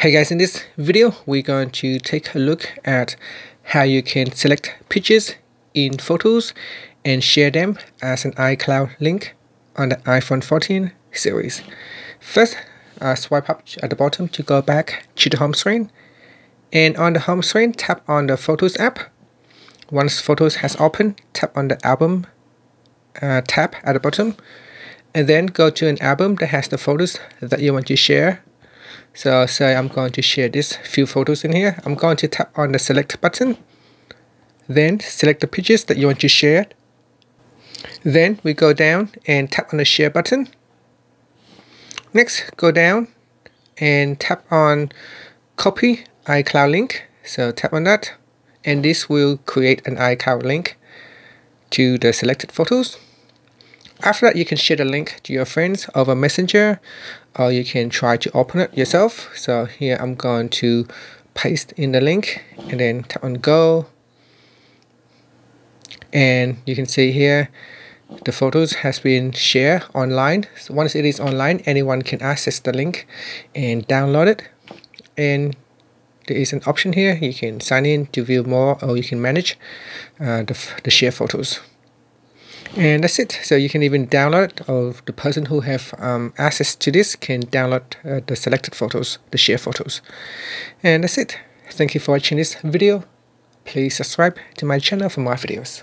Hey guys, in this video we're going to take a look at how you can select pictures in Photos and share them as an iCloud link on the iPhone 14 series. First, swipe up at the bottom to go back to the home screen, and on the home screen tap on the Photos app. Once Photos has opened, tap on the Album tab at the bottom and then go to an album that has the photos that you want to share. So say I'm going to share this few photos in here. I'm going to tap on the select button, then select the pictures that you want to share. Then we go down and tap on the share button. Next, go down and tap on copy iCloud link. So tap on that and this will create an iCloud link to the selected photos. After that, you can share the link to your friends over Messenger, or you can try to open it yourself. So here I'm going to paste in the link and then tap on go. And you can see here the photos has been shared online. So once it is online, anyone can access the link and download it. And there is an option here. You can sign in to view more, or you can manage the shared photos. And that's it. So you can even download it, or the person who have access to this can download the selected photos, the shared photos. And that's it. Thank you for watching this video. Please subscribe to my channel for more videos.